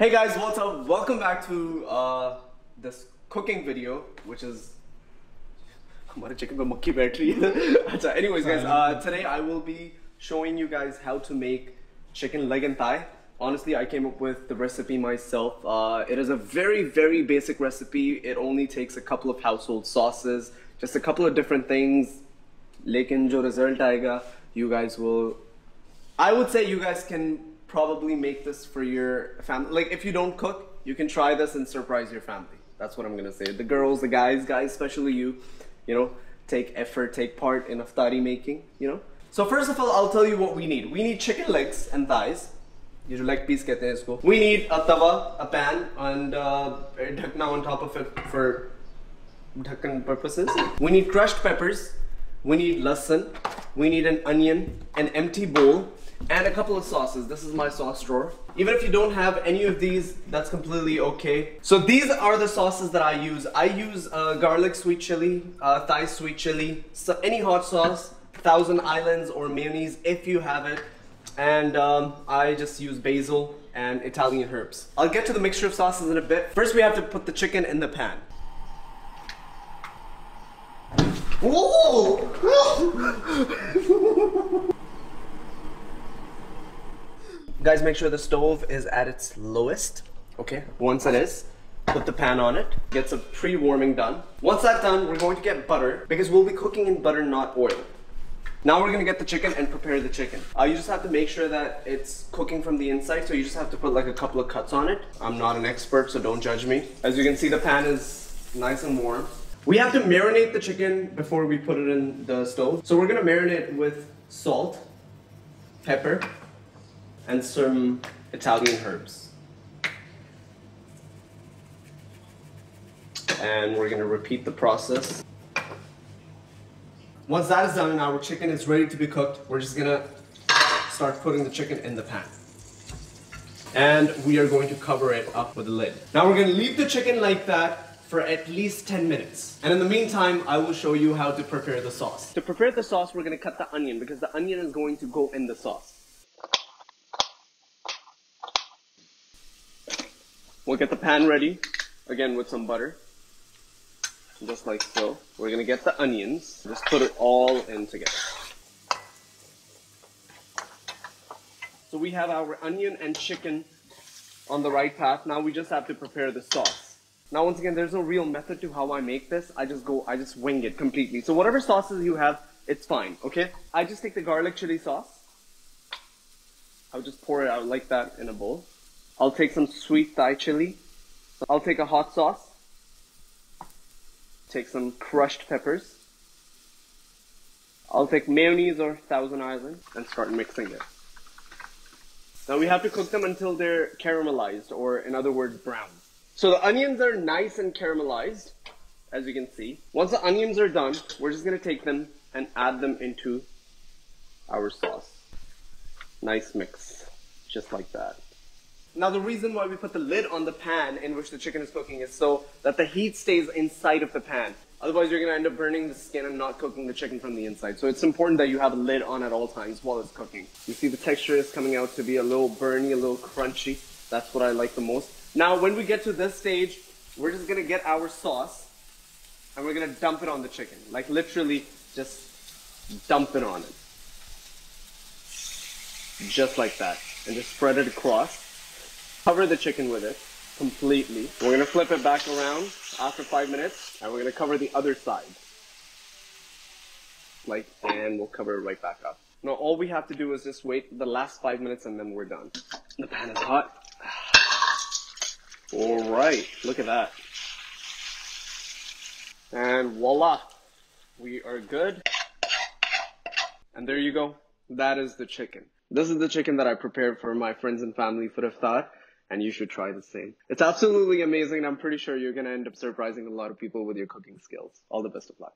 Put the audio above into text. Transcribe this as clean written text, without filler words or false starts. Hey guys, what's up? Welcome back to this cooking video, which is our chicken with mucky berry. Anyways guys, today I will be showing you guys how to make chicken leg and thigh. Honestly, I came up with the recipe myself. It is a very basic recipe. It only takes a couple of household sauces, just a couple of different things. Lekin jo result aayega, I would say you guys can probably make this for your family. Like, if you don't cook, you can try this and surprise your family. That's what I'm gonna say. The girls, the guys, especially you know, take effort, take part in aftari making, you know. So first of all, I'll tell you what we need. We need chicken legs and thighs. You should like piece kehte hain isko. We need a tawa, a pan, and dhakna on top of it for dhakan purposes. We need crushed peppers. We need lasan. We need an onion, an empty bowl, and a couple of sauces. This is my sauce drawer. Even if you don't have any of these, that's completely okay. So these are the sauces that I use. I use garlic sweet chili, Thai sweet chili, so any hot sauce, Thousand Islands or mayonnaise if you have it, and I just use basil and Italian herbs. I'll get to the mixture of sauces in a bit. First we have to put the chicken in the pan. Whoa! Guys, make sure the stove is at its lowest. Okay, once it is, put the pan on it. Get some pre-warming done. Once that's done, we're going to get butter because we'll be cooking in butter, not oil. Now we're gonna get the chicken and prepare the chicken. You just have to make sure that it's cooking from the inside, so you just have to put like a couple of cuts on it. I'm not an expert, so don't judge me. As you can see, the pan is nice and warm. We have to marinate the chicken before we put it in the stove. So we're gonna marinate with salt, pepper, and some Italian herbs. And we're gonna repeat the process. Once that is done and our chicken is ready to be cooked, we're just gonna start putting the chicken in the pan. And we are going to cover it up with a lid. Now we're gonna leave the chicken like that for at least 10 minutes. And in the meantime, I will show you how to prepare the sauce. To prepare the sauce, we're gonna cut the onion because the onion is going to go in the sauce. We'll get the pan ready, again with some butter, just like so. We're gonna get the onions, just put it all in together. So we have our onion and chicken on the right path. Now we just have to prepare the sauce. Now once again, there's no real method to how I make this. I just wing it completely. So whatever sauces you have, it's fine, okay? I just take the garlic chili sauce. I'll just pour it out like that in a bowl. I'll take some sweet Thai chili. I'll take a hot sauce. Take some crushed peppers. I'll take mayonnaise or Thousand Island and start mixing it. Now we have to cook them until they're caramelized, or in other words, brown. So the onions are nice and caramelized, as you can see. Once the onions are done, we're just gonna take them and add them into our sauce. Nice mix, just like that. Now the reason why we put the lid on the pan in which the chicken is cooking is so that the heat stays inside of the pan. Otherwise you're gonna end up burning the skin and not cooking the chicken from the inside. So it's important that you have a lid on at all times while it's cooking. You see the texture is coming out to be a little burny, a little crunchy. That's what I like the most. Now when we get to this stage, we're just gonna get our sauce and we're gonna dump it on the chicken. Like literally just dump it on it. Just like that. And just spread it across. Cover the chicken with it completely. We're gonna flip it back around after 5 minutes, and we're gonna cover the other side. And we'll cover it right back up. Now all we have to do is just wait the last 5 minutes and then we're done. The pan is hot. All right, look at that. And voila, we are good. And there you go, that is the chicken. This is the chicken that I prepared for my friends and family for iftar. And you should try the same. It's absolutely amazing, and I'm pretty sure you're gonna end up surprising a lot of people with your cooking skills. All the best of luck.